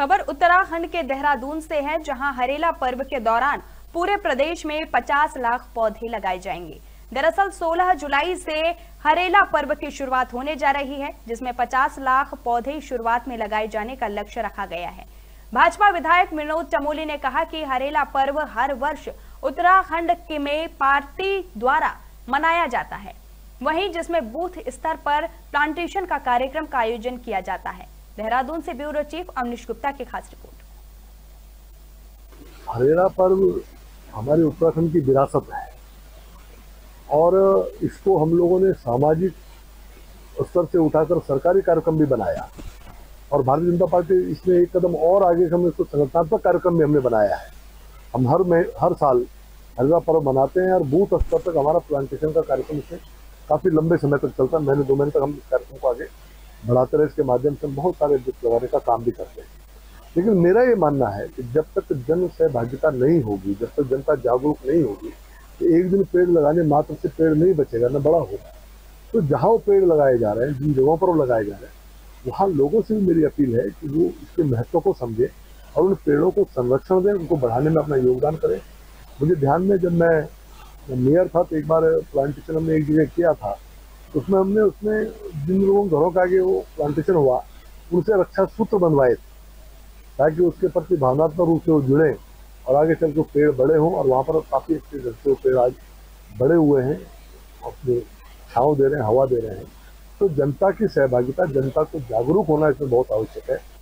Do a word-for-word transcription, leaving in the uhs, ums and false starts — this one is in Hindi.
खबर उत्तराखंड के देहरादून से है, जहां हरेला पर्व के दौरान पूरे प्रदेश में पचास लाख पौधे लगाए जाएंगे। दरअसल सोलह जुलाई से हरेला पर्व की शुरुआत होने जा रही है, जिसमें पचास लाख पौधे शुरुआत में लगाए जाने का लक्ष्य रखा गया है। भाजपा विधायक मृणोद चमोली ने कहा कि हरेला पर्व हर वर्ष उत्तराखंड के में पार्टी द्वारा मनाया जाता है, वहीं जिसमें बूथ स्तर पर प्लांटेशन का कार्यक्रम का आयोजन किया जाता है। देहरादून से ब्यूरो चीफ अनुष गुप्ता की खास रिपोर्ट। हरेला पर्व हमारे उत्तराखंड की विरासत है और इसको हम लोगों ने सामाजिक स्तर से उठाकर सरकारी कार्यक्रम भी बनाया और भारतीय जनता पार्टी इसमें एक कदम और आगे हम इसको संगठनात्मक कार्यक्रम में हमने बनाया है। हम हर में हर साल हरेला पर्व मनाते हैं और बूथ स्तर तक हमारा प्लांटेशन का कार्यक्रम इसमें काफ़ी लंबे समय तक चलता है। महीने दो महीने तक हम इस कार्यक्रम को आगे बढ़ाते रहे। इसके माध्यम से हम बहुत सारे वृक्ष लगाने का काम भी करते हैं। लेकिन मेरा ये मानना है कि जब तक जन सहभागिता नहीं होगी, जब तक जनता जागरूक नहीं होगी, तो एक दिन पेड़ लगाने मात्र से पेड़ नहीं बचेगा, न बड़ा होगा। तो जहाँ वो पेड़ लगाए जा रहे हैं, जिन जगहों पर वो लगाए जा रहे हैं, वहाँ लोगों से भी मेरी अपील है कि वो इसके महत्व को समझें और उन पेड़ों को संरक्षण दें, उनको बढ़ाने में अपना योगदान करें। मुझे ध्यान में जब मैं मेयर था तो एक बार प्लांटेशन हमने एक जगह किया था, उसमें हमने उसमें जिन लोगों के घरों का आगे वो प्लांटेशन हुआ उनसे रक्षा सूत्र बनवाए थे, ताकि उसके प्रति भावनात्मक रूप से वो जुड़ें और आगे चल के पेड़ बड़े हों। और वहाँ पर काफ़ी अच्छे ढंग से पेड़ आज बड़े हुए हैं, अपनी छाँव दे रहे हैं, हवा दे रहे हैं। तो जनता की सहभागिता, जनता को जागरूक होना इसमें बहुत आवश्यक है।